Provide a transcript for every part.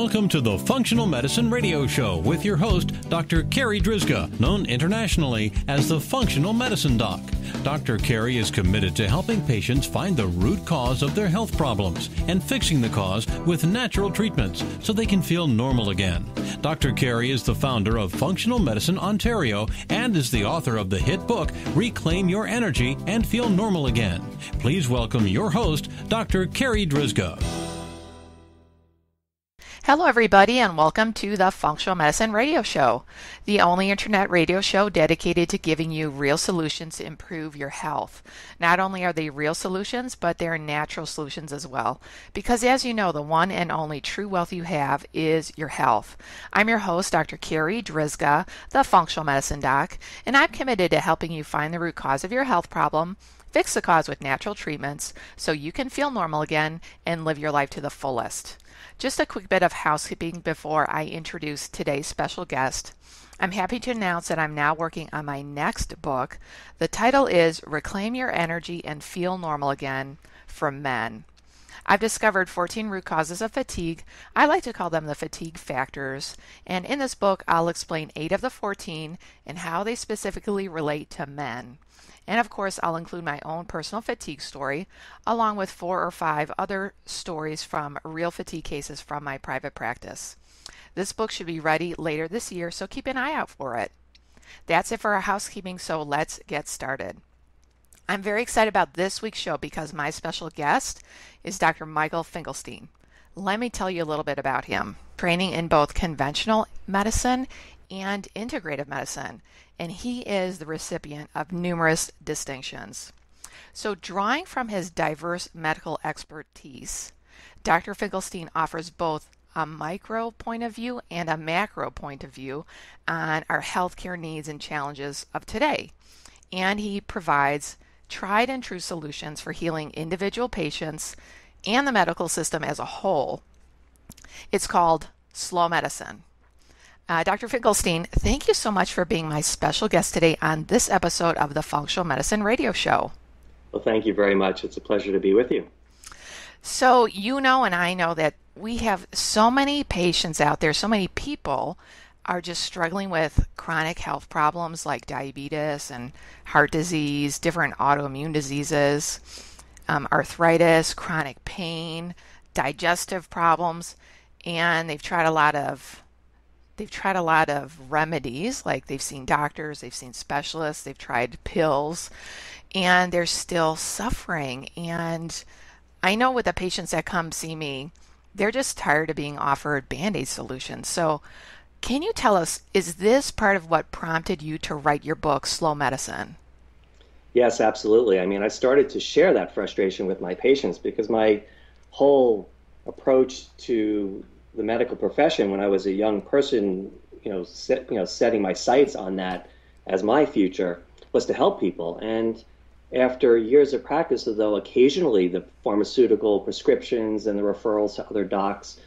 Welcome to the Functional Medicine Radio Show with your host, Dr. Carri Drzyzga, known internationally as the Functional Medicine Doc. Dr. Carri is committed to helping patients find the root cause of their health problems and fixing the cause with natural treatments so they can feel normal again. Dr. Carri is the founder of Functional Medicine Ontario and is the author of the hit book, Reclaim Your Energy and Feel Normal Again. Please welcome your host, Dr. Carri Drzyzga. Hello, everybody, and welcome to the Functional Medicine Radio Show, the only internet radio show dedicated to giving you real solutions to improve your health. Not only are they real solutions, but they're natural solutions as well. Because as you know, the one and only true wealth you have is your health. I'm your host, Dr. Carri Drzyzga, the Functional Medicine Doc, and I'm committed to helping you find the root cause of your health problem, fix the cause with natural treatments so you can feel normal again and live your life to the fullest. Just a quick bit of housekeeping before I introduce today's special guest. I'm happy to announce that I'm now working on my next book. The title is Reclaim Your Energy and Feel Normal Again for Men. I've discovered 14 root causes of fatigue. I like to call them the fatigue factors. And in this book, I'll explain 8 of the 14 and how they specifically relate to men. And of course, I'll include my own personal fatigue story, along with 4 or 5 other stories from real fatigue cases from my private practice. This book should be ready later this year, so keep an eye out for it. That's it for our housekeeping, so let's get started. I'm very excited about this week's show because my special guest is Dr. Michael Finkelstein. Let me tell you a little bit about him. Training in both conventional medicine and integrative medicine, and he is the recipient of numerous distinctions. So drawing from his diverse medical expertise, Dr. Finkelstein offers both a micro point of view and a macro point of view on our healthcare needs and challenges of today. And he provides tried and true solutions for healing individual patients and the medical system as a whole. It's called Slow Medicine. Dr. Finkelstein, thank you so much for being my special guest today on this episode of the Functional Medicine Radio Show. Well, thank you very much. It's a pleasure to be with you. So you know and I know that we have so many patients out there, so many people are just struggling with chronic health problems like diabetes and heart disease, different autoimmune diseases, arthritis, chronic pain, digestive problems, and they've tried a lot of remedies, like they've seen doctors, they've seen specialists, they've tried pills, and they're still suffering. And I know with the patients that come see me, they're just tired of being offered Band-Aid solutions. So can you tell us, is this part of what prompted you to write your book, Slow Medicine? Yes, absolutely. I mean, I started to share that frustration with my patients because my whole approach to the medical profession when I was a young person, setting my sights on that as my future, was to help people. And after years of practice, although occasionally the pharmaceutical prescriptions and the referrals to other docs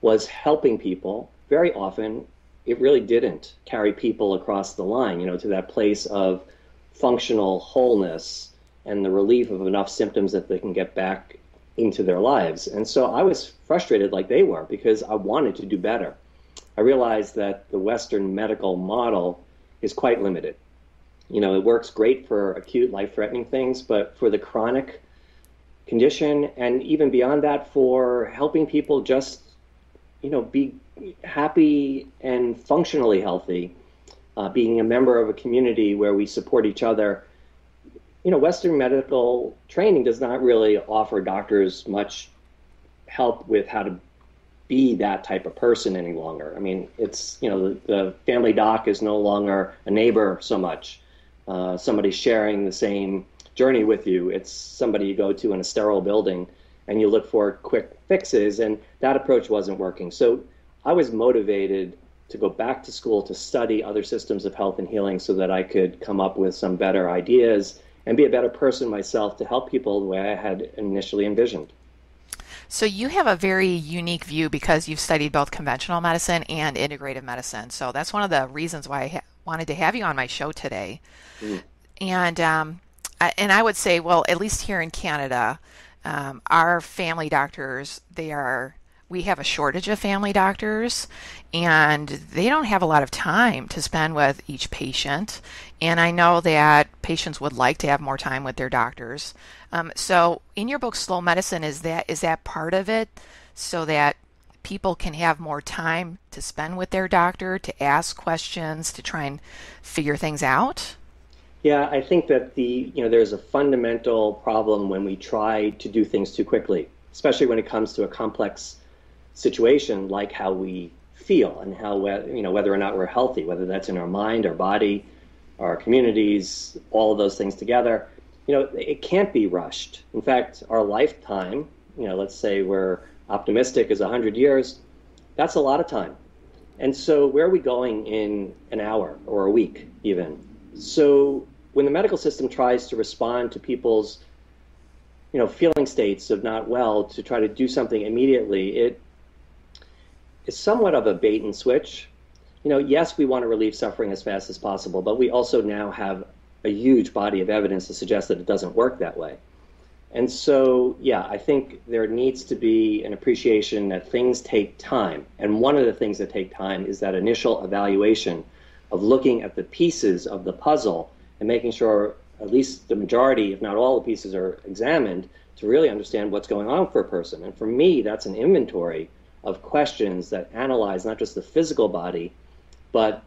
was helping people, very often it really didn't carry people across the line, to that place of functional wholeness and the relief of enough symptoms that they can get back into their lives. And so I was frustrated like they were because I wanted to do better. I realized that the Western medical model is quite limited. It works great for acute life-threatening things, but for the chronic condition and even beyond that, for helping people just, be happy and functionally healthy, being a member of a community where we support each other, Western medical training does not really offer doctors much help with how to be that type of person any longer. I mean, it's, the family doc is no longer a neighbor so much. Somebody sharing the same journey with you. It's somebody you go to in a sterile building and you look for quick fixes, and that approach wasn't working. So I was motivated to go back to school to study other systems of health and healing so that I could come up with some better ideas and be a better person myself to help people the way I had initially envisioned. So you have a very unique view because you've studied both conventional medicine and integrative medicine. So that's one of the reasons why I wanted to have you on my show today. Mm. And I would say, well, at least here in Canada, our family doctors, they are we have a shortage of family doctors, and they don't have a lot of time to spend with each patient. And I know that patients would like to have more time with their doctors. So in your book, Slow Medicine, is that part of it, so that people can have more time to spend with their doctor, to ask questions, to try and figure things out? Yeah, I think that there's a fundamental problem when we try to do things too quickly, especially when it comes to a complex situation like how we feel and how, whether or not we're healthy, whether that's in our mind, our body, our communities, all of those things together. It can't be rushed. In fact, our lifetime, let's say we're optimistic, is 100 years. That's a lot of time. And so where are we going in an hour or a week even? So when the medical system tries to respond to people's, feeling states of not well, to try to do something immediately, it is somewhat of a bait and switch. Yes, we want to relieve suffering as fast as possible, but we also now have a huge body of evidence to suggest that it doesn't work that way. And so, yeah, I think there needs to be an appreciation that things take time. And one of the things that take time is that initial evaluation of looking at the pieces of the puzzle and making sure at least the majority, if not all the pieces, are examined to really understand what's going on for a person. And for me, that's an inventory of questions that analyze not just the physical body, but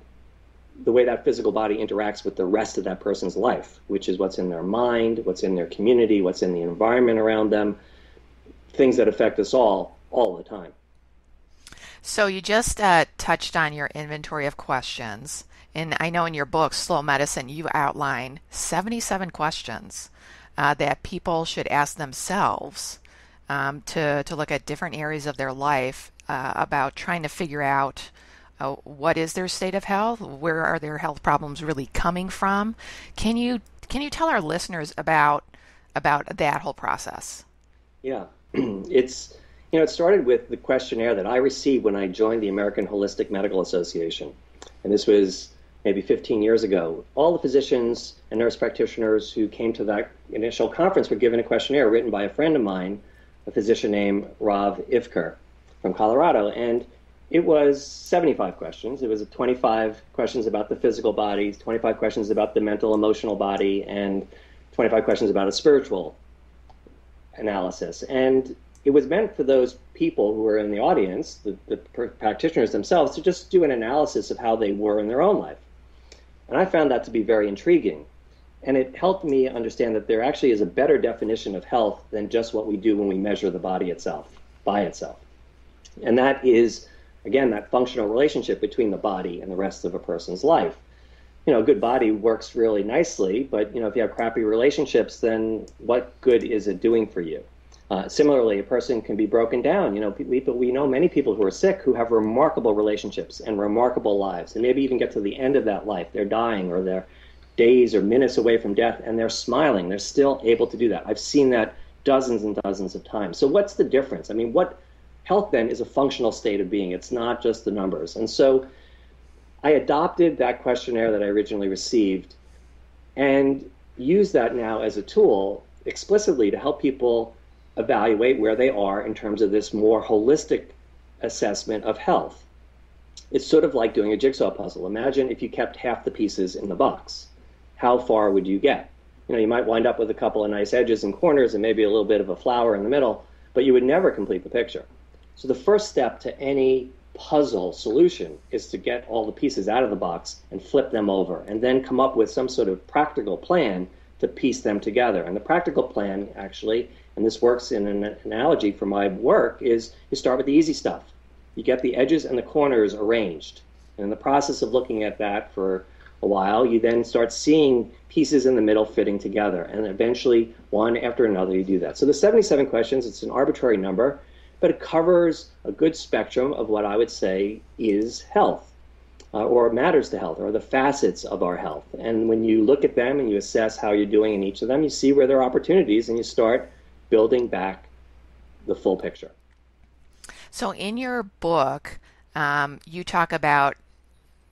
the way that physical body interacts with the rest of that person's life, which is what's in their mind, what's in their community, what's in the environment around them, things that affect us all the time. So you just touched on your inventory of questions. And I know in your book, Slow Medicine, you outline 77 questions that people should ask themselves to look at different areas of their life about trying to figure out what is their state of health, where are their health problems really coming from. Can you tell our listeners about that whole process? Yeah, it started with the questionnaire that I received when I joined the American Holistic Medical Association. And this was maybe 15 years ago. All the physicians and nurse practitioners who came to that initial conference were given a questionnaire written by a friend of mine, a physician named Rav Ivker from Colorado. And it was 75 questions. It was 25 questions about the physical body, 25 questions about the mental, emotional body, and 25 questions about a spiritual analysis. And it was meant for those people who were in the audience, the practitioners themselves, to just do an analysis of how they were in their own life. And I found that to be very intriguing. And it helped me understand that there actually is a better definition of health than just what we do when we measure the body itself, by itself. And that is, again, that functional relationship between the body and the rest of a person's life. A good body works really nicely, but if you have crappy relationships, then what good is it doing for you? Similarly, a person can be broken down. We know many people who are sick who have remarkable relationships and remarkable lives, and maybe even get to the end of that life. They're dying, or they're days or minutes away from death, and they're smiling. They're still able to do that. I've seen that dozens and dozens of times. So what's the difference? What health then is a functional state of being. It's not just the numbers. And so I adopted that questionnaire that I originally received and use that now as a tool explicitly to help people evaluate where they are in terms of this more holistic assessment of health. It's sort of like doing a jigsaw puzzle. Imagine if you kept half the pieces in the box. How far would you get? You might wind up with a couple of nice edges and corners and maybe a little bit of a flower in the middle, but you would never complete the picture. So the first step to any puzzle solution is to get all the pieces out of the box and flip them over, and then come up with some sort of practical plan to piece them together. And the practical plan, actually, and this works in an analogy for my work, is you start with the easy stuff. You get the edges and the corners arranged. And in the process of looking at that for a while, you then start seeing pieces in the middle fitting together. And eventually, one after another, you do that. So the 77 questions, it's an arbitrary number, but it covers a good spectrum of what I would say is health, or matters to health, or the facets of our health. And when you look at them and you assess how you're doing in each of them, you see where there are opportunities, and you start building back the full picture. So in your book, you talk about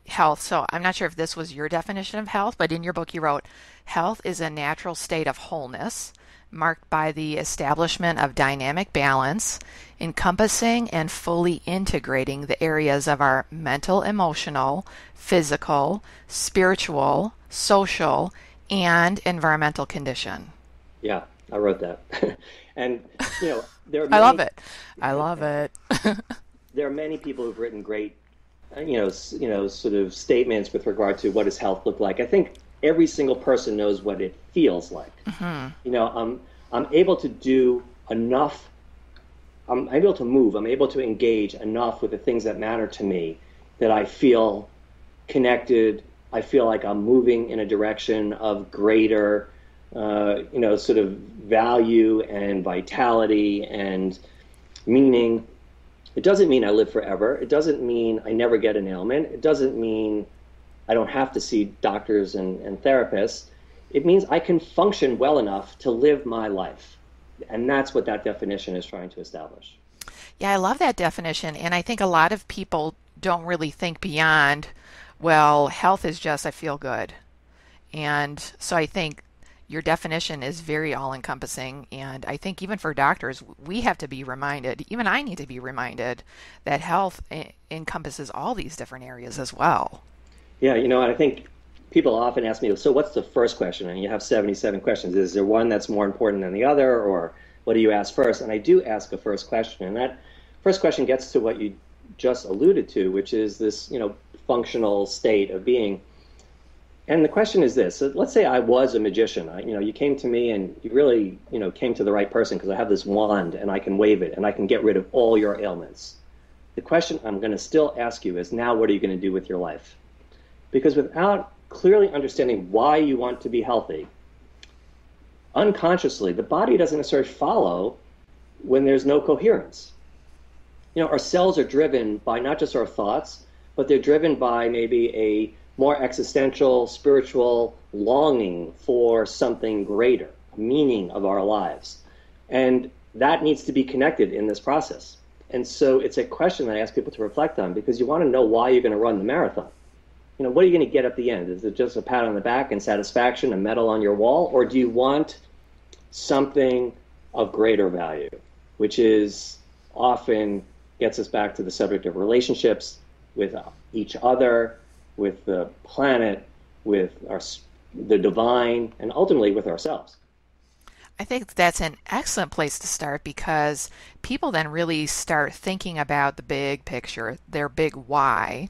health. So I'm not sure if this was your definition of health, but in your book you wrote, health is a natural state of wholeness marked by the establishment of dynamic balance, encompassing and fully integrating the areas of our mental, emotional, physical, spiritual, social, and environmental condition. Yeah, I wrote that. And, you know, there are many, I love it. There are many people who've written great, sort of statements with regard to what does health look like. I think every single person knows what it feels like. Mm-hmm. You know, I'm able to do enough. I'm able to move. I'm able to engage enough with the things that matter to me that I feel connected. I feel like I'm moving in a direction of greater, sort of value and vitality and meaning. It doesn't mean I live forever. It doesn't mean I never get an ailment. It doesn't mean I don't have to see doctors and therapists. It means I can function well enough to live my life. And that's what that definition is trying to establish. Yeah, I love that definition. And I think a lot of people don't really think beyond, well, health is just I feel good. And so I think your definition is very all-encompassing. And I think even for doctors, we have to be reminded, even I need to be reminded, that health encompasses all these different areas as well. Yeah, you know, and I think people often ask me, so what's the first question? And you have 77 questions. Is there one that's more important than the other? Or what do you ask first? And I do ask a first question. And that first question gets to what you just alluded to, which is this, you know, functional state of being. And the question is this. So let's say I was a magician. You came to me and you really, came to the right person because I have this wand and I can wave it and I can get rid of all your ailments. The question I'm going to still ask you is, now what are you going to do with your life? Because without clearly understanding why you want to be healthy, unconsciously, the body doesn't necessarily follow when there's no coherence. You know, our cells are driven by not just our thoughts, but they're driven by maybe a more existential, spiritual longing for something greater, meaning of our lives. And that needs to be connected in this process. And so it's a question that I ask people to reflect on, because you want to know why you're going to run the marathon. You know, what are you going to get at the end? Is it just a pat on the back and satisfaction, a medal on your wall? Or do you want something of greater value, which is often gets us back to the subject of relationships with each other, with the planet, with the divine, and ultimately with ourselves? I think that's an excellent place to start, because people then really start thinking about the big picture, their big why,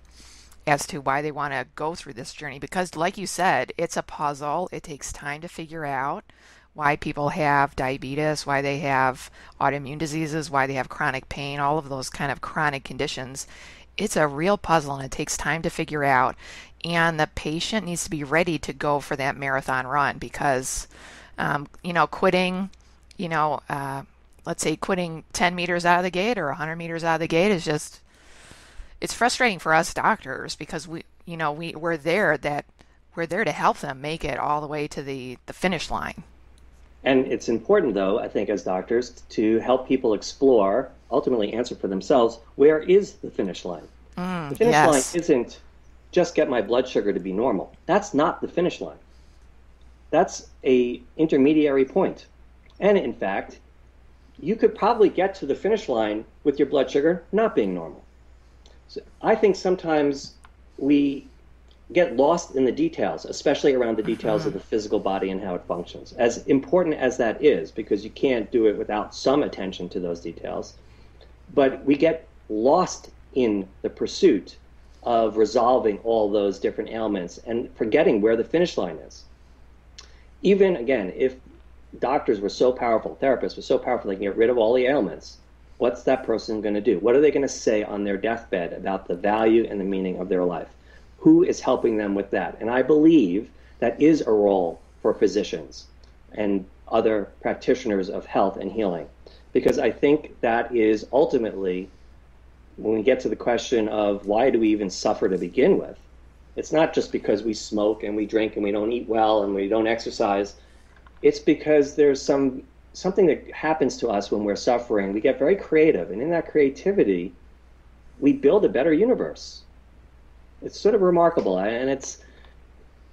as to why they want to go through this journey. Because like you said, it's a puzzle. It takes time to figure out why people have diabetes, why they have autoimmune diseases, why they have chronic pain, all of those kind of chronic conditions. It's a real puzzle and it takes time to figure out. And the patient needs to be ready to go for that marathon run, because, quitting, let's say quitting 10 meters out of the gate or 100 meters out of the gate is just, it's frustrating for us doctors, because we're there to help them make it all the way to the finish line. And it's important, though, I think, as doctors, to help people explore, ultimately answer for themselves, where is the finish line? The finish line isn't just get my blood sugar to be normal. That's not the finish line. That's an intermediary point. And in fact, you could probably get to the finish line with your blood sugar not being normal. So I think sometimes we get lost in the details, especially around the details of the physical body and how it functions. As important as that is, because you can't do it without some attention to those details, but we get lost in the pursuit of resolving all those different ailments and forgetting where the finish line is. Even, again, if doctors were so powerful, therapists were so powerful they can get rid of all the ailments, what's that person going to do? What are they going to say on their deathbed about the value and the meaning of their life? Who is helping them with that? And I believe that is a role for physicians and other practitioners of health and healing, because I think that is ultimately, when we get to the question of why do we even suffer to begin with, it's not just because we smoke and we drink and we don't eat well and we don't exercise. It's because there's something that happens to us when we're suffering. We get very creative, and in that creativity, we build a better universe. It's sort of remarkable, and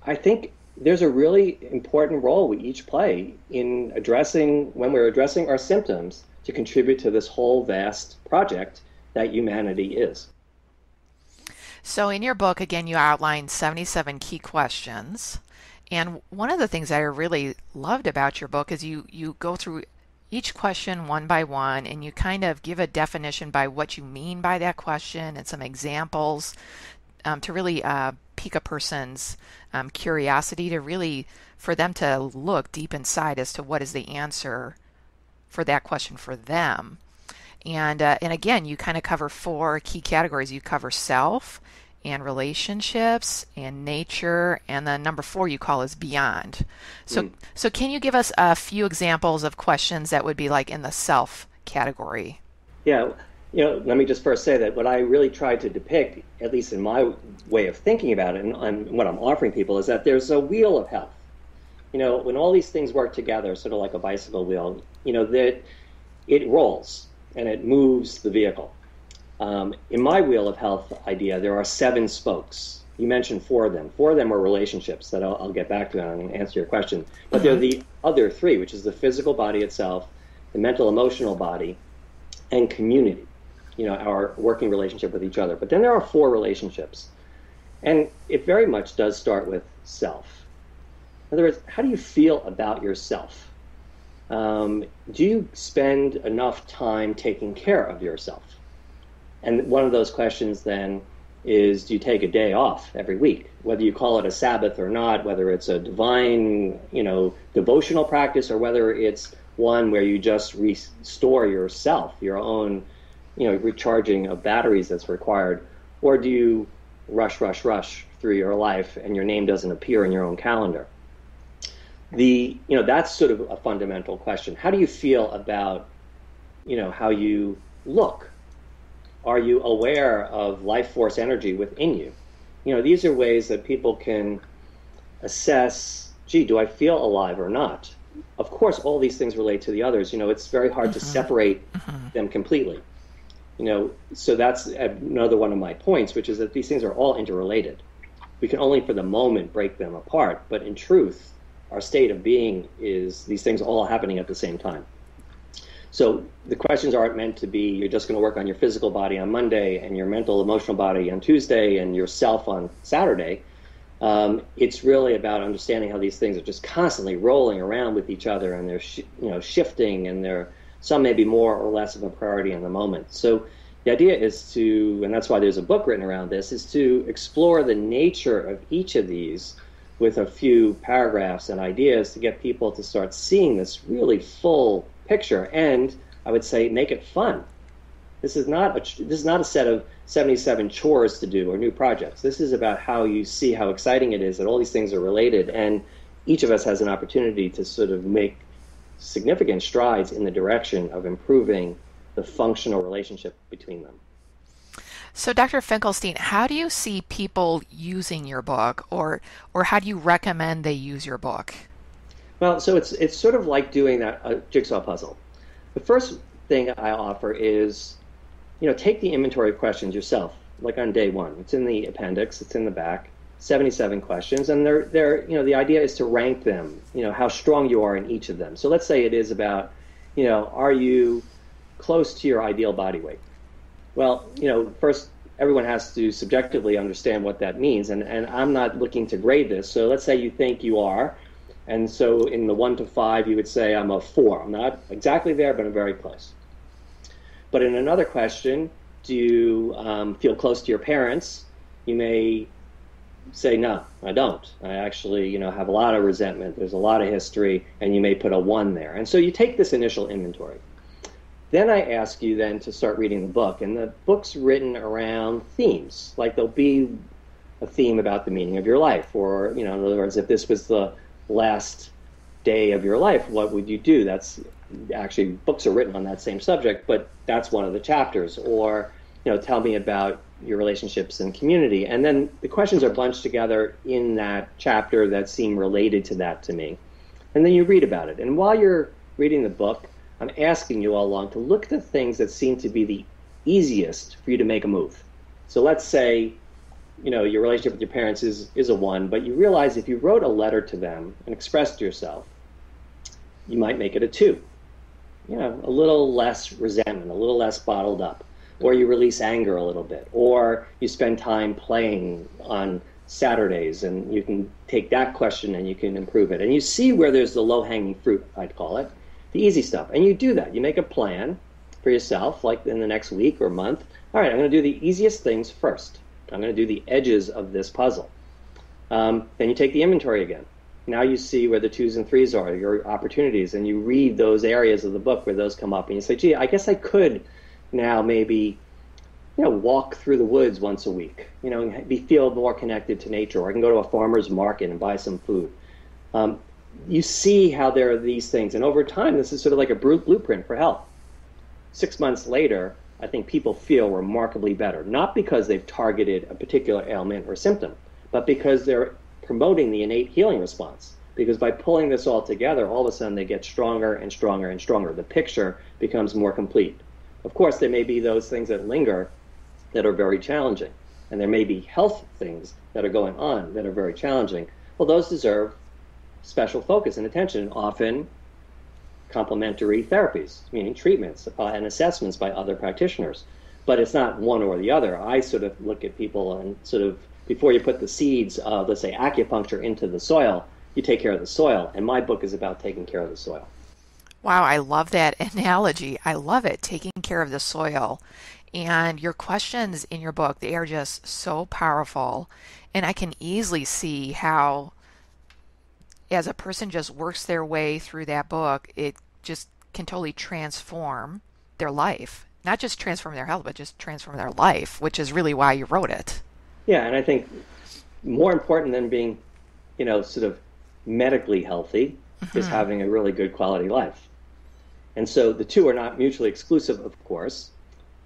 I think there's a really important role we each play in addressing, when we're addressing our symptoms, to contribute to this whole vast project that humanity is. So in your book, again, you outlined 77 key questions. And one of the things that I really loved about your book is you go through each question one by one, and you kind of give a definition by what you mean by that question and some examples to really pique a person's curiosity, to really, for them to look deep inside as to what is the answer for that question for them. And again, you kind of cover four key categories. You cover self and relationships and nature, and then number four you call is beyond. So so can you give us a few examples of questions that would be like in the self category? Yeah, you know, let me just first say that what I really tried to depict, at least in my way of thinking about it and what I'm offering people, is that there's a wheel of health. You know, when all these things work together, sort of like a bicycle wheel, you know, that it rolls and it moves the vehicle. In my wheel of health idea, there are 7 spokes. You mentioned 4 of them. 4 of them are relationships that I'll get back to and answer your question. But they're the other 3, which is the physical body itself, the mental emotional body, and community, you know, our working relationship with each other. But then there are 4 relationships. And it very much does start with self. In other words, how do you feel about yourself? Do you spend enough time taking care of yourself? And one of those questions then is, do you take a day off every week? Whether you call it a Sabbath or not, whether it's a divine, you know, devotional practice, or whether it's one where you just restore yourself, your own, you know, recharging of batteries that's required, or do you rush through your life and your name doesn't appear in your own calendar? You know, that's sort of a fundamental question. How do you feel about, you know, how you look? Are you aware of life force energy within you? You know, these are ways that people can assess, gee, do I feel alive or not? Of course, all these things relate to the others. You know, it's very hard to separate them completely. You know, so that's another one of my points, which is that these things are all interrelated. We can only for the moment break them apart, but in truth, our state of being is these things all happening at the same time. So the questions aren't meant to be, you're just going to work on your physical body on Monday and your mental, emotional body on Tuesday and yourself on Saturday. It's really about understanding how these things are just constantly rolling around with each other, and they're shifting, and some may be more or less of a priority in the moment. So the idea is to, and that's why there's a book written around this, is to explore the nature of each of these with a few paragraphs and ideas to get people to start seeing this really full picture, and I would say make it fun. This is not a set of 77 chores to do or new projects. This is about how you see how exciting it is that all these things are related, and each of us has an opportunity to sort of make significant strides in the direction of improving the functional relationship between them. So Dr. Finkelstein, how do you see people using your book, or how do you recommend they use your book? Well, so it's sort of like doing a jigsaw puzzle. The first thing I offer is, you know, take the inventory of questions yourself, like on day one. It's in the appendix, it's in the back, 77 questions, and they're you know, the idea is to rank them, you know, how strong you are in each of them. So let's say it is about, you know, are you close to your ideal body weight? Well, you know, first everyone has to subjectively understand what that means, and I'm not looking to grade this. So let's say you think you are. And so in the 1 to 5, you would say, I'm a 4. I'm not exactly there, but I'm very close. But in another question, do you feel close to your parents? You may say, no, I don't. I actually, you know, have a lot of resentment. There's a lot of history, and you may put a 1 there. And so you take this initial inventory. Then I ask you then to start reading the book. And the book's written around themes. Like there'll be a theme about the meaning of your life. Or, you know, in other words, if this was the last day of your life, what would you do? That's actually, books are written on that same subject, but that's one of the chapters. Or, you know, tell me about your relationships and community. And then the questions are bunched together in that chapter that seem related to that to me. And then you read about it. And while you're reading the book, I'm asking you all along to look at the things that seem to be the easiest for you to make a move. So let's say you know, your relationship with your parents is a one, but you realize if you wrote a letter to them and expressed yourself, you might make it a two. You know, a little less resentment, a little less bottled up, or you release anger a little bit, or you spend time playing on Saturdays, and you can take that question and you can improve it. And you see where there's the low-hanging fruit, I'd call it, the easy stuff. And you do that. You make a plan for yourself, like in the next week or month. All right, I'm going to do the easiest things first. I'm going to do the edges of this puzzle. Then you take the inventory again. Now you see where the 2s and 3s are, your opportunities, and you read those areas of the book where those come up, and you say, gee, I guess I could now maybe, you know, walk through the woods once a week, you know, and feel more connected to nature, or I can go to a farmer's market and buy some food. You see how there are these things, and over time, this is sort of like a blueprint for health. 6 months later, I think people feel remarkably better, not because they've targeted a particular ailment or symptom, but because they're promoting the innate healing response. Because by pulling this all together, all of a sudden they get stronger and stronger and stronger. The picture becomes more complete. Of course, there may be those things that linger that are very challenging, and there may be health things that are going on that are very challenging. Well, those deserve special focus and attention, often complementary therapies, meaning treatments and assessments by other practitioners. But it's not one or the other. I sort of look at people and sort of, before you put the seeds of, let's say, acupuncture into the soil, you take care of the soil. And my book is about taking care of the soil. Wow, I love that analogy. I love it, taking care of the soil. And your questions in your book, they are just so powerful. And I can easily see how, as a person just works their way through that book, it just can totally transform their life. Not just transform their health, but just transform their life, which is really why you wrote it. Yeah, and I think more important than being, you know, sort of medically healthy is having a really good quality life. And so the two are not mutually exclusive, of course,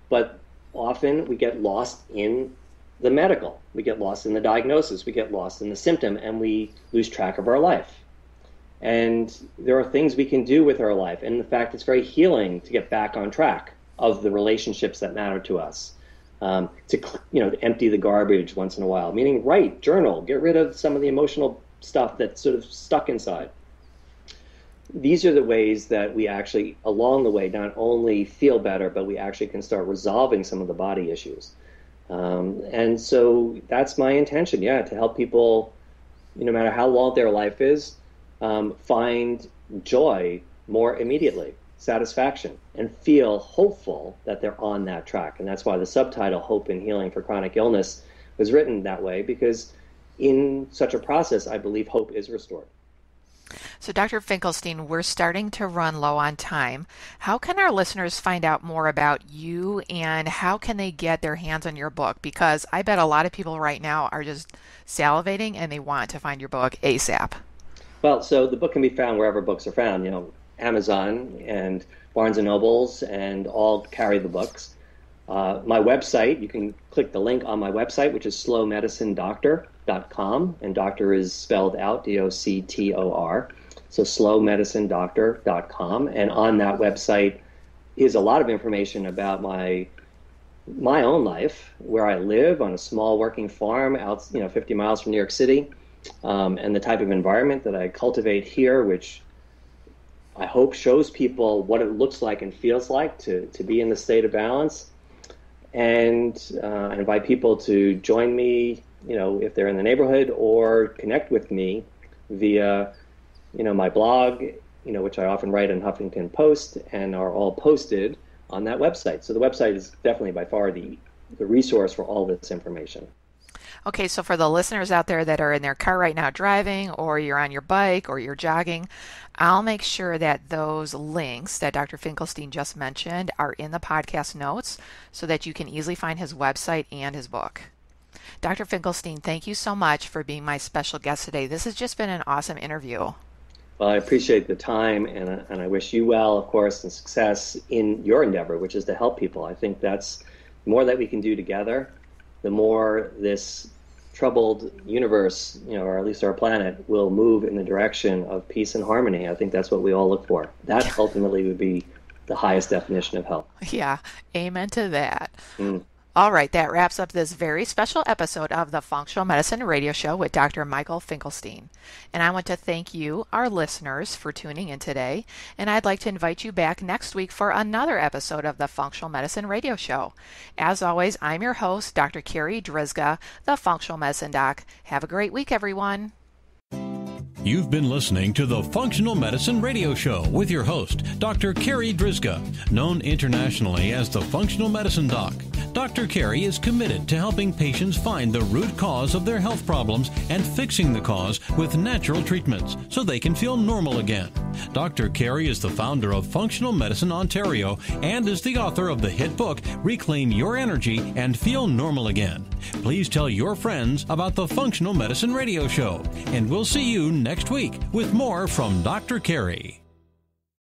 but often we get lost in the medical. We get lost in the diagnosis. We get lost in the symptom, and we lose track of our life. And there are things we can do with our life. And in fact, it's very healing to get back on track of the relationships that matter to us. To, you know, to empty the garbage once in a while, meaning write, journal, get rid of some of the emotional stuff that's sort of stuck inside. These are the ways that we actually, along the way, not only feel better, but we actually can start resolving some of the body issues. And so that's my intention, yeah, to help people, no matter how long their life is, find joy more immediately, satisfaction, and feel hopeful that they're on that track. And that's why the subtitle, Hope and Healing for Chronic Illness, was written that way, because in such a process, I believe hope is restored. So Dr. Finkelstein, we're starting to run low on time. How can our listeners find out more about you, and how can they get their hands on your book? Because I bet a lot of people right now are just salivating and they want to find your book ASAP. Well, so the book can be found wherever books are found, you know, Amazon and Barnes & Nobles, and all carry the books. My website, you can click the link on my website, which is slowmedicinedoctor.com, and doctor is spelled out, D-O-C-T-O-R, so slowmedicinedoctor.com. And on that website is a lot of information about my own life, where I live on a small working farm out, 50 miles from New York City, and the type of environment that I cultivate here, which I hope shows people what it looks like and feels like to be in the state of balance. And I invite people to join me, if they're in the neighborhood, or connect with me via, my blog, which I often write in Huffington Post, and are all posted on that website. So the website is definitely by far the resource for all this information. Okay, so for the listeners out there that are in their car right now driving, or you're on your bike, or you're jogging, I'll make sure that those links that Dr. Finkelstein just mentioned are in the podcast notes, so that you can easily find his website and his book. Dr. Finkelstein, thank you so much for being my special guest today. This has just been an awesome interview. Well, I appreciate the time, and I wish you well, of course, and success in your endeavor, which is to help people. I think that's the more that we can do together, the more this troubled universe, or at least our planet, will move in the direction of peace and harmony. I think that's what we all look for. That ultimately would be the highest definition of health. Yeah, amen to that. Mm. All right, that wraps up this very special episode of the Functional Medicine Radio Show with Dr. Michael Finkelstein. And I want to thank you, our listeners, for tuning in today. And I'd like to invite you back next week for another episode of the Functional Medicine Radio Show. As always, I'm your host, Dr. Carri Drzyzga, the Functional Medicine Doc. Have a great week, everyone. You've been listening to the Functional Medicine Radio Show with your host, Dr. Carri Drzyzga, known internationally as the Functional Medicine Doc. Dr. Carri is committed to helping patients find the root cause of their health problems and fixing the cause with natural treatments so they can feel normal again. Dr. Carri is the founder of Functional Medicine Ontario and is the author of the hit book, Reclaim Your Energy and Feel Normal Again. Please tell your friends about the Functional Medicine Radio Show, and we'll see you next week with more from Dr. Carri.